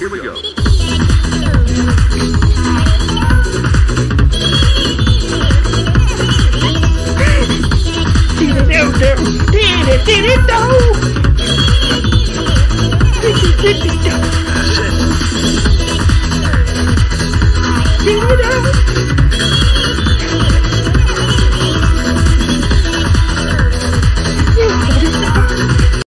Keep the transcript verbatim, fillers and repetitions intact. kiếm bây giờ. Đi đi đi đi đâu?